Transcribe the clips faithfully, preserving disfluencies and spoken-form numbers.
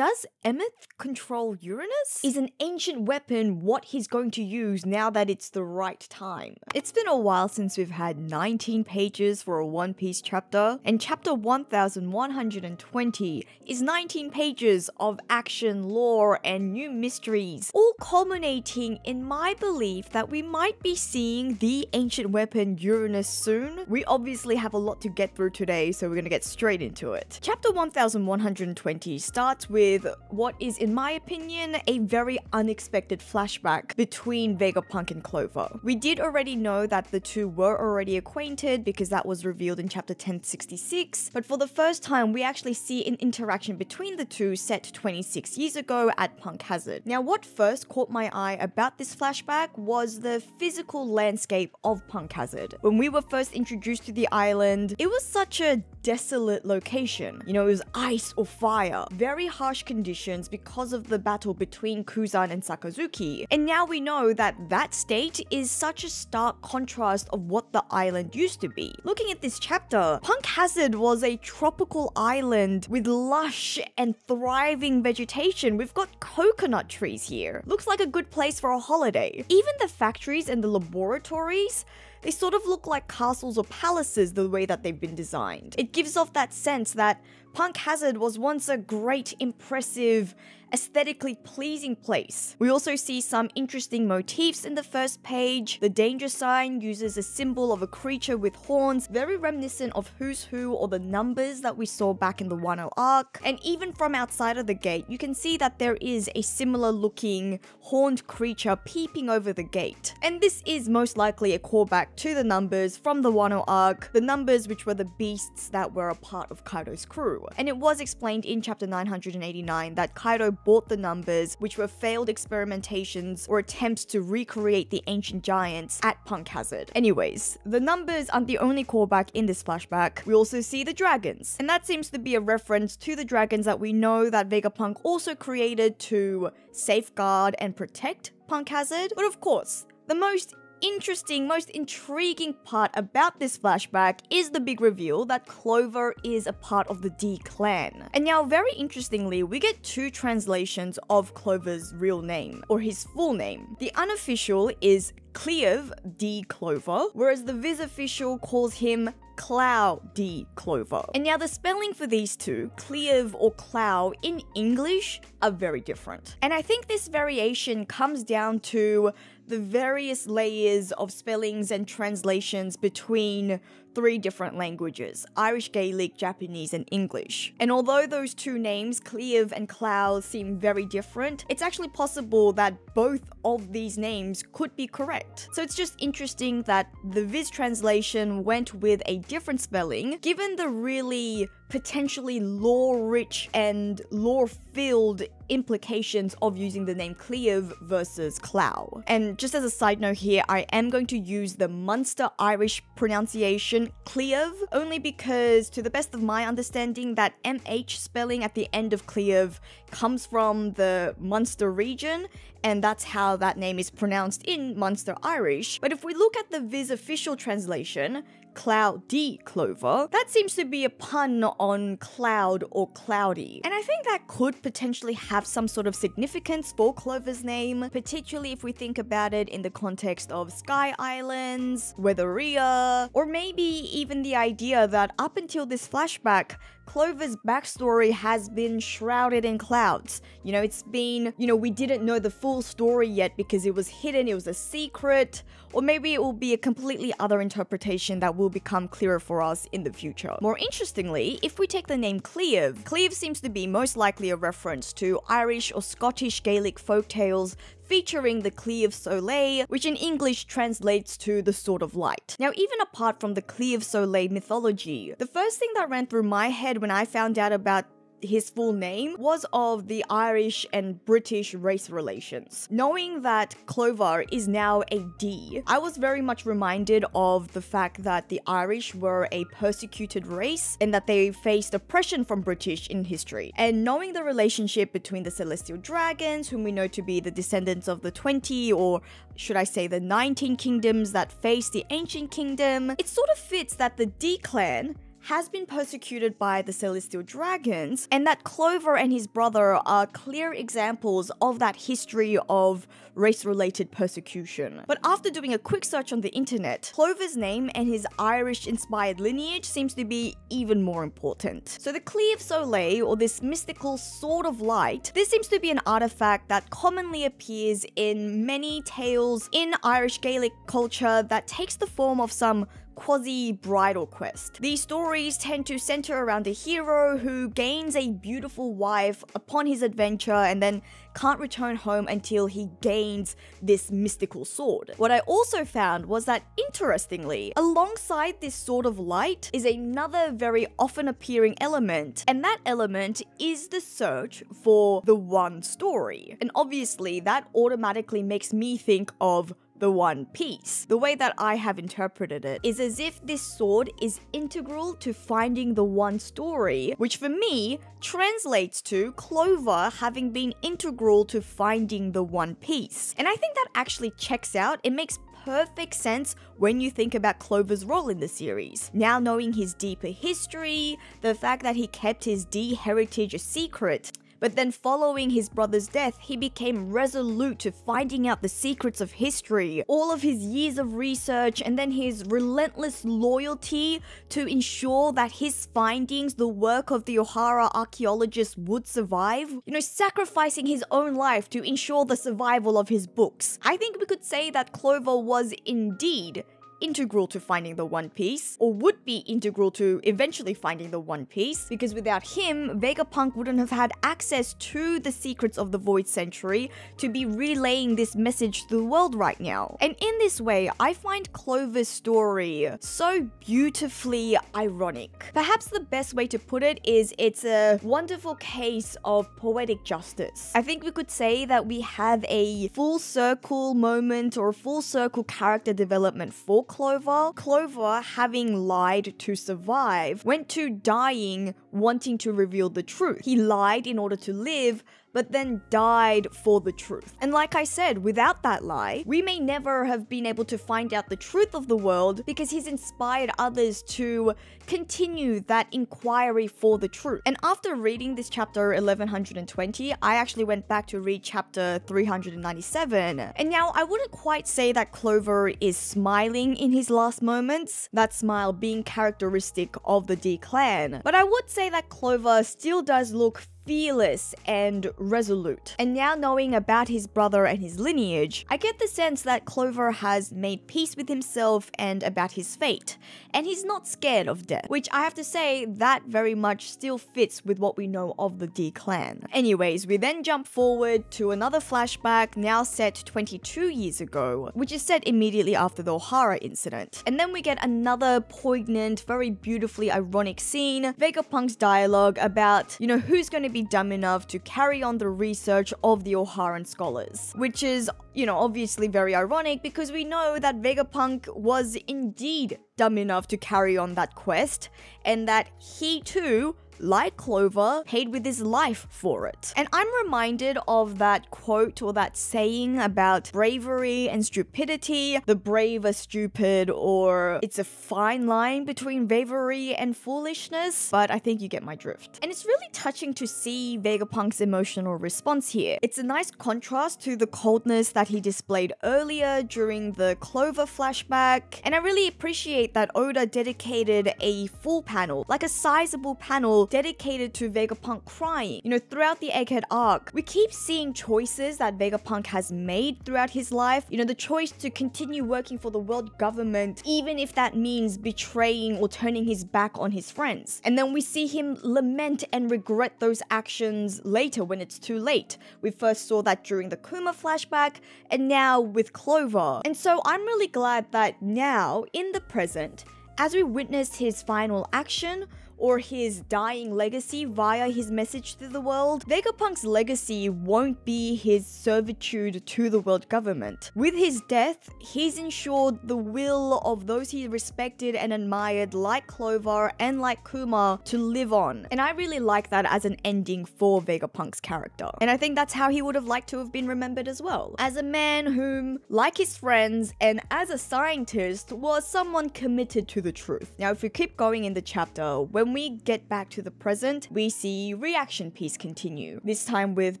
does Emeth control Uranus? Is an ancient weapon what he's going to use now that it's the right time? It's been a while since we've had nineteen pages for a One Piece chapter, and chapter one thousand one hundred twenty is nineteen pages of action, lore, and new mysteries, all culminating in my belief that we might be seeing the ancient weapon Uranus soon. We obviously have a lot to get through today, so we're gonna get straight into it. Chapter one thousand one hundred twenty starts with what is, in my opinion, a very unexpected flashback between Vegapunk and Clover. We did already know that the two were already acquainted because that was revealed in chapter ten sixty-six, but for the first time we actually see an interaction between the two set twenty-six years ago at Punk Hazard. Now, what first caught my eye about this flashback was the physical landscape of Punk Hazard. When we were first introduced to the island, it was such a desolate location. You know, it was ice or fire. Very harsh conditions because of the battle between Kuzan and Sakazuki. And now we know that that state is such a stark contrast of what the island used to be. Looking at this chapter, Punk Hazard was a tropical island with lush and thriving vegetation. We've got coconut trees here. Looks like a good place for a holiday. Even the factories and the laboratories, they sort of look like castles or palaces the way that they've been designed. It gives off that sense that Punk Hazard was once a great, impressive, aesthetically pleasing place. We also see some interesting motifs in the first page. The danger sign uses a symbol of a creature with horns, very reminiscent of Who's Who or the numbers that we saw back in the Wano arc. And even from outside of the gate, you can see that there is a similar looking horned creature peeping over the gate. And this is most likely a callback to the numbers from the Wano arc, the numbers which were the beasts that were a part of Kaido's crew. And it was explained in chapter nine hundred eighty-nine that Kaido bought the numbers, which were failed experimentations or attempts to recreate the ancient giants at Punk Hazard. Anyways, the numbers aren't the only callback in this flashback. We also see the dragons, and that seems to be a reference to the dragons that we know that Vegapunk also created to safeguard and protect Punk Hazard. But of course, the most interesting, most intriguing part about this flashback is the big reveal that Clover is a part of the D clan. And now, very interestingly, we get two translations of Clover's real name, or his full name. The unofficial is Clé of D Clover, whereas the Viz official calls him Clé D Clover. And now the spelling for these two, Clé or Clé in English, are very different. And I think this variation comes down to the various layers of spellings and translations between three different languages: Irish, Gaelic, Japanese, and English. And although those two names, Cleve and Clow, seem very different, it's actually possible that both of these names could be correct. So it's just interesting that the Viz translation went with a different spelling, given the really potentially lore-rich and lore-filled implications of using the name Cleve versus Clow. And just as a side note here, I am going to use the Munster Irish pronunciation Cleve, only because, to the best of my understanding, that M H spelling at the end of Cleve comes from the Munster region, and that's how that name is pronounced in Munster Irish. But if we look at the Viz official translation, Clé D Clover, that seems to be a pun on cloud or cloudy. And I think that could potentially have some sort of significance for Clover's name, particularly if we think about it in the context of Sky Islands, Weatheria, or maybe even the idea that up until this flashback, Clover's backstory has been shrouded in clouds. You know, it's been, you know, we didn't know the full story yet because it was hidden, it was a secret, or maybe it will be a completely other interpretation that will become clearer for us in the future. More interestingly, if we take the name Cleve, Cleve seems to be most likely a reference to Irish or Scottish Gaelic folktales featuring the Clé of Soleil, which in English translates to the Sword of Light. Now, even apart from the Clé of Soleil mythology, the first thing that ran through my head when I found out about his full name was of the Irish and British race relations. Knowing that Clover is now a D, I was very much reminded of the fact that the Irish were a persecuted race and that they faced oppression from British in history. And knowing the relationship between the Celestial Dragons, whom we know to be the descendants of the twenty, or should I say the nineteen kingdoms that faced the Ancient Kingdom, it sort of fits that the D clan has been persecuted by the Celestial Dragons, and that Clover and his brother are clear examples of that history of race-related persecution. But after doing a quick search on the internet, Clover's name and his Irish-inspired lineage seems to be even more important. So the Clé of Soleil, or this mystical sword of light, this seems to be an artifact that commonly appears in many tales in Irish Gaelic culture that takes the form of some quasi-bridal quest. These stories tend to center around a hero who gains a beautiful wife upon his adventure and then can't return home until he gains this mystical sword. What I also found was that, interestingly, alongside this sword of light is another very often appearing element, and that element is the search for the one story. And obviously, that automatically makes me think of the One Piece. The way that I have interpreted it is as if this sword is integral to finding the one story, which for me translates to Clover having been integral to finding the One Piece. And I think that actually checks out. It makes perfect sense when you think about Clover's role in the series. Now knowing his deeper history, the fact that he kept his D heritage a secret, but then following his brother's death, he became resolute to finding out the secrets of history, all of his years of research, and then his relentless loyalty to ensure that his findings, the work of the Ohara archaeologists, would survive. You know, sacrificing his own life to ensure the survival of his books. I think we could say that Clover was indeed integral to finding the One Piece, or would be integral to eventually finding the One Piece, because without him, Vegapunk wouldn't have had access to the secrets of the Void Century to be relaying this message to the world right now. And in this way, I find Clover's story so beautifully ironic. Perhaps the best way to put it is it's a wonderful case of poetic justice. I think we could say that we have a full circle moment or full circle character development for Clover. Clover, having lied to survive, went to dying wanting to reveal the truth. He lied in order to live, but then died for the truth. And like I said, without that lie, we may never have been able to find out the truth of the world, because he's inspired others to continue that inquiry for the truth. And after reading this chapter eleven twenty, I actually went back to read chapter three hundred ninety-seven. And now I wouldn't quite say that Clover is smiling in his last moments, that smile being characteristic of the D clan. But I would say that Clover still does look fearless and resolute. And now knowing about his brother and his lineage, I get the sense that Clover has made peace with himself and about his fate, and he's not scared of death, which I have to say that very much still fits with what we know of the D clan. Anyways, we then jump forward to another flashback, now set twenty-two years ago, which is set immediately after the Ohara incident. And then we get another poignant, very beautifully ironic scene, Vegapunk's dialogue about, you know, who's going to be dumb enough to carry on the research of the Oharan scholars, which is, you know, obviously very ironic, because we know that Vegapunk was indeed dumb enough to carry on that quest, and that he too, like Clover, paid with his life for it. And I'm reminded of that quote or that saying about bravery and stupidity. The brave are stupid, or it's a fine line between bravery and foolishness, but I think you get my drift. And it's really touching to see Vegapunk's emotional response here. It's a nice contrast to the coldness that he displayed earlier during the Clover flashback, and I really appreciate that Oda dedicated a full panel, like a sizable panel dedicated to Vegapunk crying. You know, throughout the Egghead arc, we keep seeing choices that Vegapunk has made throughout his life. You know, the choice to continue working for the world government, even if that means betraying or turning his back on his friends. And then we see him lament and regret those actions later when it's too late. We first saw that during the Kuma flashback, and now with Clover. And so I'm really glad that now, in the present, as we witnessed his final action, or his dying legacy via his message to the world, Vegapunk's legacy won't be his servitude to the world government. With his death, he's ensured the will of those he respected and admired, like Clover and like Kuma, to live on. And I really like that as an ending for Vegapunk's character. And I think that's how he would have liked to have been remembered as well. As a man whom, like his friends, and as a scientist, was someone committed to the truth. Now, if we keep going in the chapter, when we get back to the present, we see reaction piece continue, this time with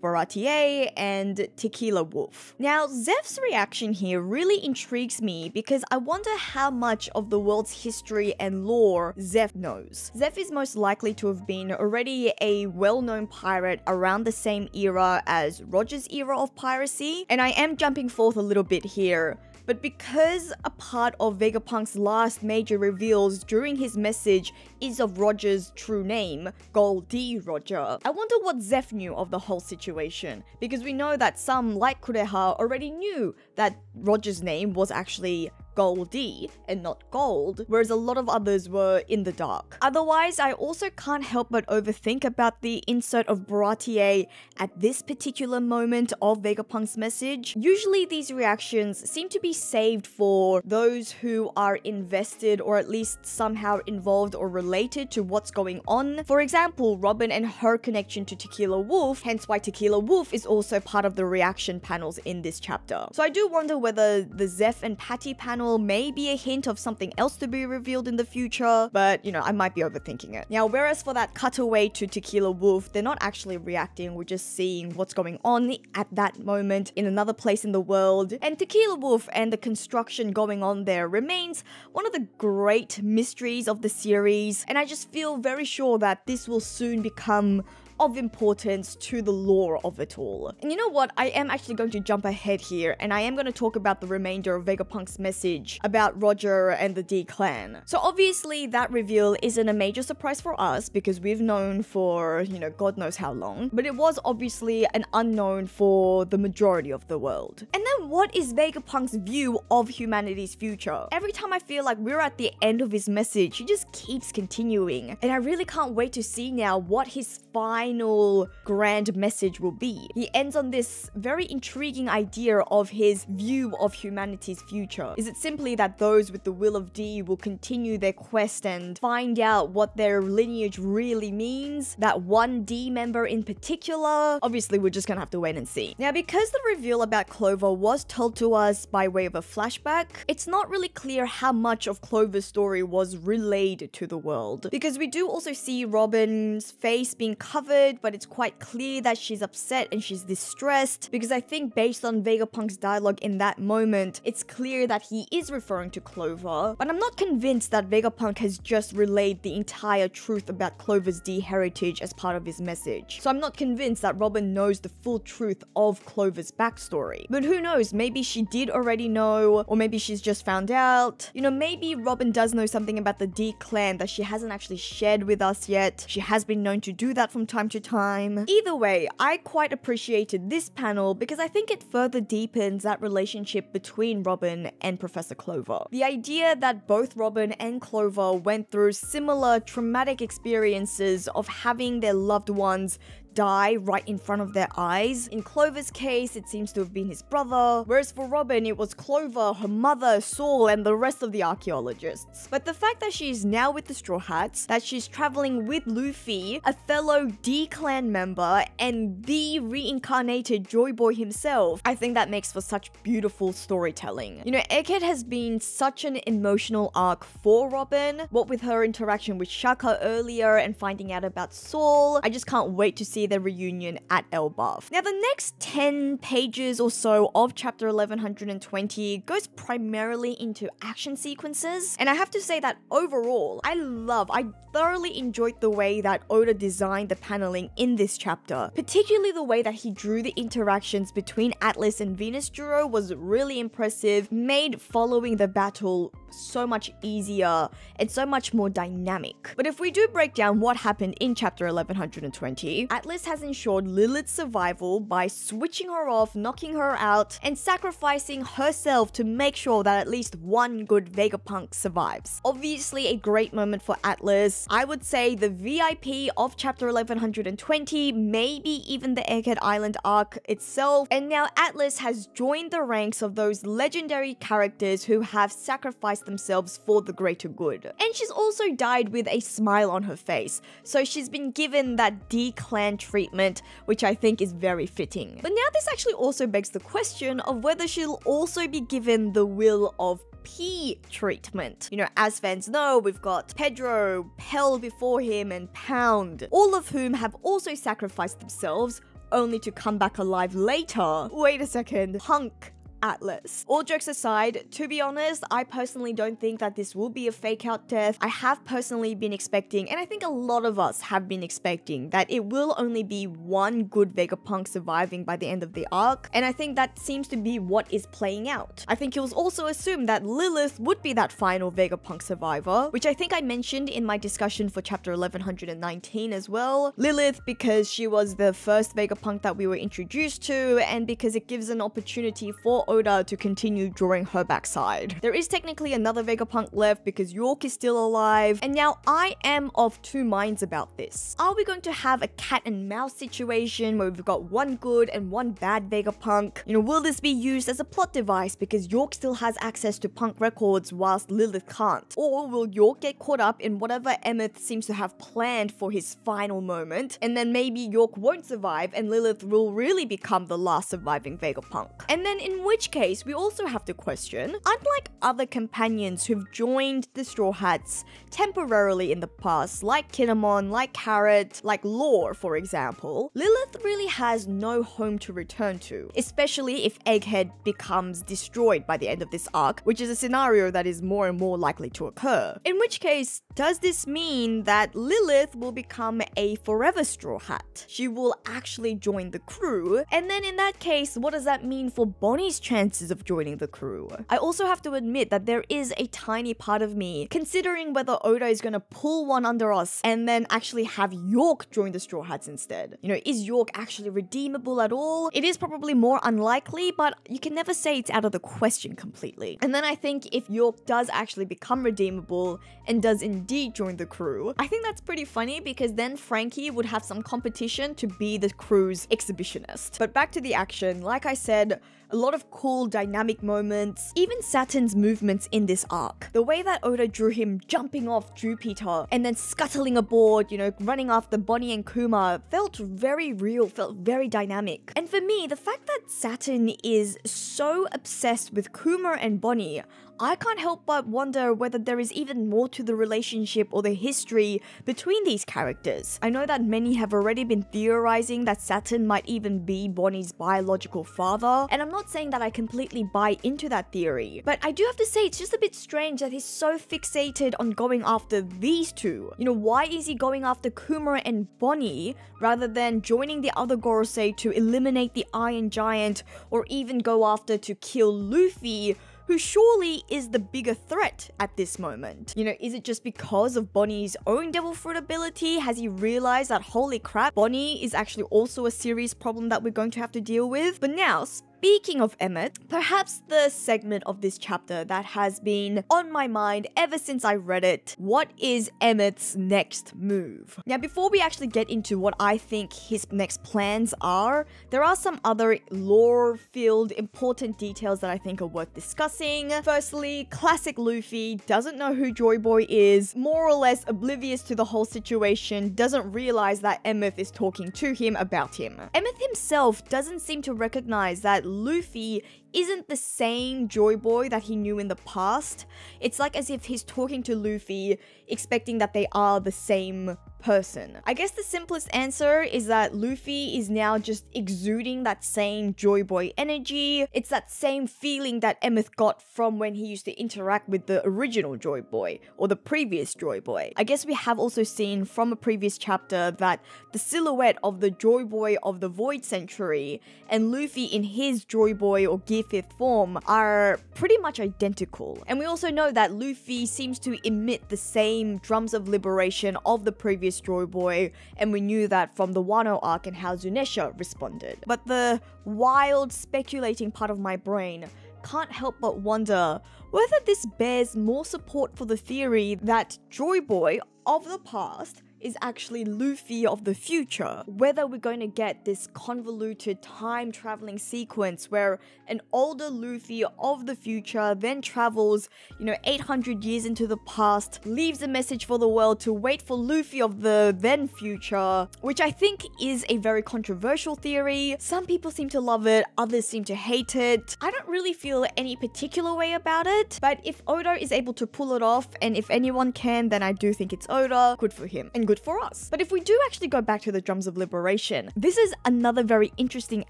Baratie and Tequila Wolf. Now, Zeff's reaction here really intrigues me because I wonder how much of the world's history and lore Zeff knows. Zeff is most likely to have been already a well-known pirate around the same era as Roger's era of piracy, and I am jumping forth a little bit here, but because a part of Vegapunk's last major reveals during his message is of Roger's true name, Goldie Roger, I wonder what Zeff knew of the whole situation, because we know that some, like Kureha, already knew that Roger's name was actually Goldie and not Gold, whereas a lot of others were in the dark. Otherwise, I also can't help but overthink about the insert of Baratie at this particular moment of Vegapunk's message. Usually these reactions seem to be saved for those who are invested or at least somehow involved or related to what's going on. For example, Robin and her connection to Tequila Wolf, hence why Tequila Wolf is also part of the reaction panels in this chapter. So I do wonder whether the Zeff and Patty panel may be a hint of something else to be revealed in the future, but you know, I might be overthinking it. Now, whereas for that cutaway to Tequila Wolf, they're not actually reacting, we're just seeing what's going on at that moment in another place in the world, and Tequila Wolf and the construction going on there remains one of the great mysteries of the series, and I just feel very sure that this will soon become of importance to the lore of it all. And you know what? I am actually going to jump ahead here, and I am going to talk about the remainder of Vegapunk's message about Roger and the D clan. So obviously that reveal isn't a major surprise for us because we've known for, you know, God knows how long, but it was obviously an unknown for the majority of the world. And then what is Vegapunk's view of humanity's future? Every time I feel like we're at the end of his message, he just keeps continuing, and I really can't wait to see now what his fine final grand message will be. He ends on this very intriguing idea of his view of humanity's future. Is it simply that those with the will of D will continue their quest and find out what their lineage really means? That one D member in particular? Obviously, we're just gonna have to wait and see. Now, because the reveal about Clover was told to us by way of a flashback, it's not really clear how much of Clover's story was relayed to the world, because we do also see Robin's face being covered, but it's quite clear that she's upset and she's distressed, because I think based on Vegapunk's dialogue in that moment, it's clear that he is referring to Clover, but I'm not convinced that Vegapunk has just relayed the entire truth about Clover's D heritage as part of his message. So I'm not convinced that Robin knows the full truth of Clover's backstory. But who knows, maybe she did already know, or maybe she's just found out. You know, maybe Robin does know something about the D clan that she hasn't actually shared with us yet. She has been known to do that from time to time. Either way, I quite appreciated this panel because I think it further deepens that relationship between Robin and Professor Clover. The idea that both Robin and Clover went through similar traumatic experiences of having their loved ones die right in front of their eyes. In Clover's case, it seems to have been his brother, whereas for Robin, it was Clover, her mother, Saul, and the rest of the archaeologists. But the fact that she's now with the Straw Hats, that she's traveling with Luffy, a fellow D-Clan member, and the reincarnated Joy Boy himself, I think that makes for such beautiful storytelling. You know, Egghead has been such an emotional arc for Robin, what with her interaction with Shaka earlier and finding out about Saul. I just can't wait to see their reunion at Elbaf. Now, the next ten pages or so of chapter eleven twenty goes primarily into action sequences, and I have to say that overall, I love, I thoroughly enjoyed the way that Oda designed the paneling in this chapter. Particularly the way that he drew the interactions between Atlas and Venus Duro was really impressive, made following the battle so much easier and so much more dynamic. But if we do break down what happened in chapter eleven twenty, Atlas Atlas has ensured Lilith's survival by switching her off, knocking her out, and sacrificing herself to make sure that at least one good Vegapunk survives. Obviously a great moment for Atlas. I would say the V I P of chapter eleven twenty, maybe even the Egghead Island arc itself, and now Atlas has joined the ranks of those legendary characters who have sacrificed themselves for the greater good. And she's also died with a smile on her face, so she's been given that D-clan treatment, which I think is very fitting. But now this actually also begs the question of whether she'll also be given the will of P treatment. You know, as fans know, we've got Pedro, Pell before him, and Pound, all of whom have also sacrificed themselves, only to come back alive later. Wait a second, Punk Atlas. All jokes aside, to be honest, I personally don't think that this will be a fake out death. I have personally been expecting, and I think a lot of us have been expecting, that it will only be one good Vegapunk surviving by the end of the arc, and I think that seems to be what is playing out. I think it was also assumed that Lilith would be that final Vegapunk survivor, which I think I mentioned in my discussion for chapter eleven nineteen as well. Lilith, because she was the first Vegapunk that we were introduced to, and because it gives an opportunity for Oda to continue drawing her backside. There is technically another Vegapunk left because York is still alive, and now I am of two minds about this. Are we going to have a cat and mouse situation where we've got one good and one bad Vegapunk? You know, will this be used as a plot device because York still has access to Punk records whilst Lilith can't? Or will York get caught up in whatever Emeth seems to have planned for his final moment, and then maybe York won't survive and Lilith will really become the last surviving Vegapunk? And then in which In which case, we also have to question, unlike other companions who've joined the Straw Hats temporarily in the past, like Kinemon, like Carrot, like Law, for example, Lilith really has no home to return to, especially if Egghead becomes destroyed by the end of this arc, which is a scenario that is more and more likely to occur. In which case, does this mean that Lilith will become a forever Straw Hat? She will actually join the crew, and then in that case, what does that mean for Bonney's chances of joining the crew? I also have to admit that there is a tiny part of me considering whether Oda is gonna pull one under us and then actually have York join the Straw Hats instead. You know, is York actually redeemable at all? It is probably more unlikely, but you can never say it's out of the question completely. And then I think if York does actually become redeemable and does indeed join the crew, I think that's pretty funny because then Frankie would have some competition to be the crew's exhibitionist. But back to the action, like I said, a lot of cool dynamic moments, even Saturn's movements in this arc. The way that Oda drew him jumping off Jupiter and then scuttling aboard, you know, running after Bonney and Kuma felt very real, felt very dynamic. And for me, the fact that Saturn is so obsessed with Kuma and Bonney, I can't help but wonder whether there is even more to the relationship or the history between these characters. I know that many have already been theorizing that Saturn might even be Bonney's biological father, and I'm not saying that I completely buy into that theory, but I do have to say it's just a bit strange that he's so fixated on going after these two. You know, why is he going after Kuma and Bonney rather than joining the other Gorosei to eliminate the Iron Giant or even go after to kill Luffy, who surely is the bigger threat at this moment? You know, is it just because of Bonney's own devil fruit ability? Has he realized that, holy crap, Bonney is actually also a serious problem that we're going to have to deal with? But now, speaking of Emeth, perhaps the segment of this chapter that has been on my mind ever since I read it, what is Emeth's next move? Now, before we actually get into what I think his next plans are, there are some other lore-filled important details that I think are worth discussing. Firstly, classic Luffy doesn't know who Joy Boy is, more or less oblivious to the whole situation, doesn't realize that Emeth is talking to him about him. Emeth himself doesn't seem to recognize that Luffy isn't the same Joy Boy that he knew in the past. It's like as if he's talking to Luffy, expecting that they are the same person. I guess the simplest answer is that Luffy is now just exuding that same Joy Boy energy. It's that same feeling that Emeth got from when he used to interact with the original Joy Boy, or the previous Joy Boy. I guess we have also seen from a previous chapter that the silhouette of the Joy Boy of the Void Century and Luffy in his Joy Boy or Gear fifth form are pretty much identical. And we also know that Luffy seems to emit the same drums of liberation of the previous previous Joy Boy, and we knew that from the Wano arc and how Zunesha responded. But the wild speculating part of my brain can't help but wonder whether this bears more support for the theory that Joy Boy of the past is actually Luffy of the future. Whether we're going to get this convoluted time-traveling sequence where an older Luffy of the future then travels, you know, eight hundred years into the past, leaves a message for the world to wait for Luffy of the then future, which I think is a very controversial theory. Some people seem to love it, others seem to hate it. I don't really feel any particular way about it, but if Oda is able to pull it off, and if anyone can, then I do think it's Oda. Good for him. And good for us. But if we do actually go back to the Drums of Liberation, this is another very interesting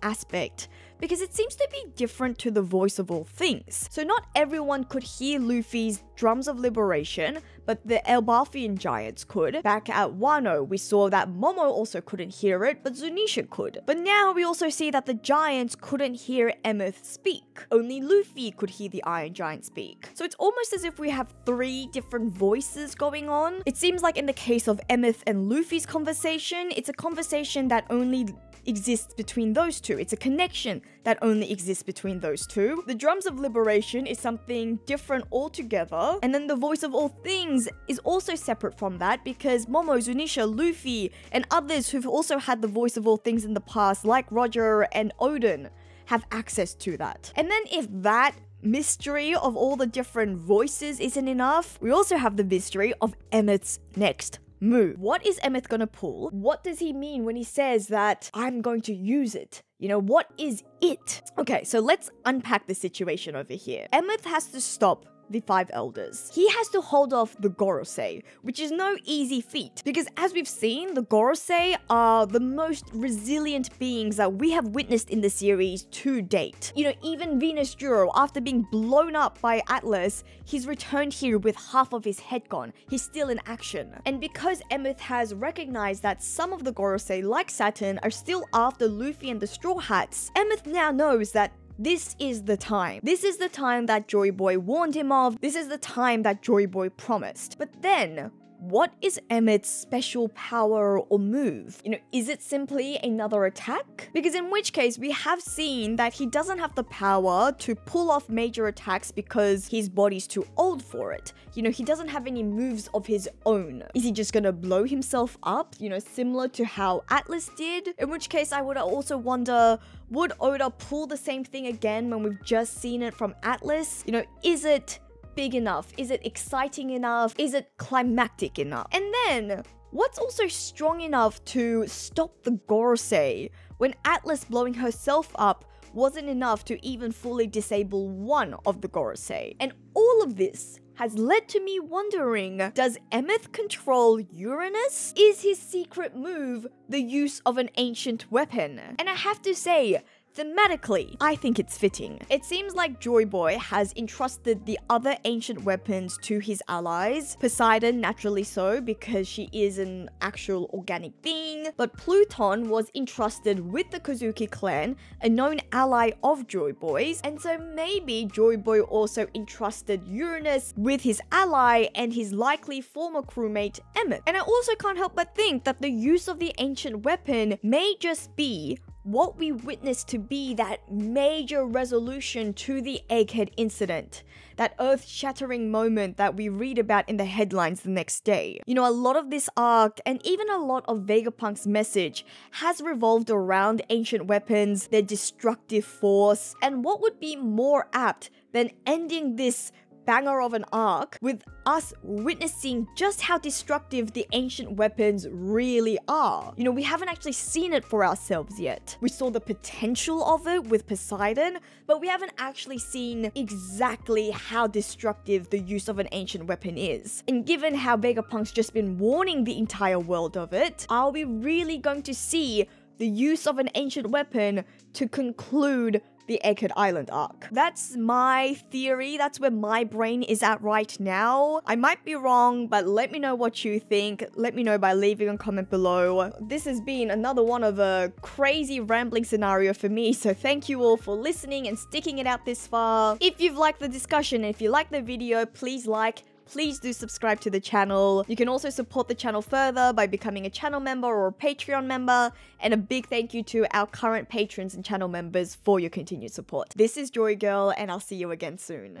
aspect, because it seems to be different to the voice of all things. So not everyone could hear Luffy's Drums of Liberation, but the Elbafian giants could. Back at Wano, we saw that Momo also couldn't hear it, but Zunesha could. But now we also see that the giants couldn't hear Emeth speak. Only Luffy could hear the Iron Giant speak. So it's almost as if we have three different voices going on. It seems like in the case of Emeth and Luffy's conversation, it's a conversation that only exists between those two. It's a connection that only exists between those two. The Drums of Liberation is something different altogether. And then the Voice of All Things is also separate from that, because Momo, Zunesha, Luffy, and others who've also had the Voice of All Things in the past, like Roger and Odin, have access to that. And then if that mystery of all the different voices isn't enough, we also have the mystery of Emeth's next move. What is Emeth gonna pull? What does he mean when he says that I'm going to use it? You know, what is it? Okay, so let's unpack the situation over here. Emeth has to stop the Five Elders. He has to hold off the Gorosei, which is no easy feat, because as we've seen, the Gorosei are the most resilient beings that we have witnessed in the series to date. You know, even Venus Duro, after being blown up by Atlas, he's returned here with half of his head gone. He's still in action. And because Emeth has recognized that some of the Gorosei, like Saturn, are still after Luffy and the Straw Hats, Emeth now knows that this is the time. This is the time that Joy Boy warned him of. This is the time that Joy Boy promised. But then, what is Emeth's special power or move? You know, is it simply another attack? Because in which case, we have seen that he doesn't have the power to pull off major attacks because his body's too old for it. You know, he doesn't have any moves of his own. Is he just gonna blow himself up? You know, similar to how Atlas did? In which case, I would also wonder, would Oda pull the same thing again when we've just seen it from Atlas? You know, is it big enough? Is it exciting enough? Is it climactic enough? And then, what's also strong enough to stop the Gorosei when Atlas blowing herself up wasn't enough to even fully disable one of the Gorosei? And all of this has led to me wondering, does Emeth control Uranus? Is his secret move the use of an ancient weapon? And I have to say, thematically, I think it's fitting. It seems like Joy Boy has entrusted the other ancient weapons to his allies. Poseidon, naturally so, because she is an actual organic being. But Pluton was entrusted with the Kazuki clan, a known ally of Joy Boy's. And so maybe Joy Boy also entrusted Uranus with his ally and his likely former crewmate, Emmet. And I also can't help but think that the use of the ancient weapon may just be what we witnessed to be that major resolution to the Egghead incident, that earth-shattering moment that we read about in the headlines the next day. You know, a lot of this arc, and even a lot of Vegapunk's message, has revolved around ancient weapons, their destructive force, and what would be more apt than ending this banger of an arc with us witnessing just how destructive the ancient weapons really are. You know, we haven't actually seen it for ourselves yet. We saw the potential of it with Poseidon, but we haven't actually seen exactly how destructive the use of an ancient weapon is. And given how Vegapunk's just been warning the entire world of it, are we really going to see the use of an ancient weapon to conclude the Egghead Island arc? That's my theory. That's where my brain is at right now. I might be wrong, but let me know what you think. Let me know by leaving a comment below. This has been another one of a crazy rambling scenario for me, so thank you all for listening and sticking it out this far. If you've liked the discussion, if you liked the video, please like, please do subscribe to the channel. You can also support the channel further by becoming a channel member or a Patreon member, and a big thank you to our current patrons and channel members for your continued support. This is Joy Girl, and I'll see you again soon.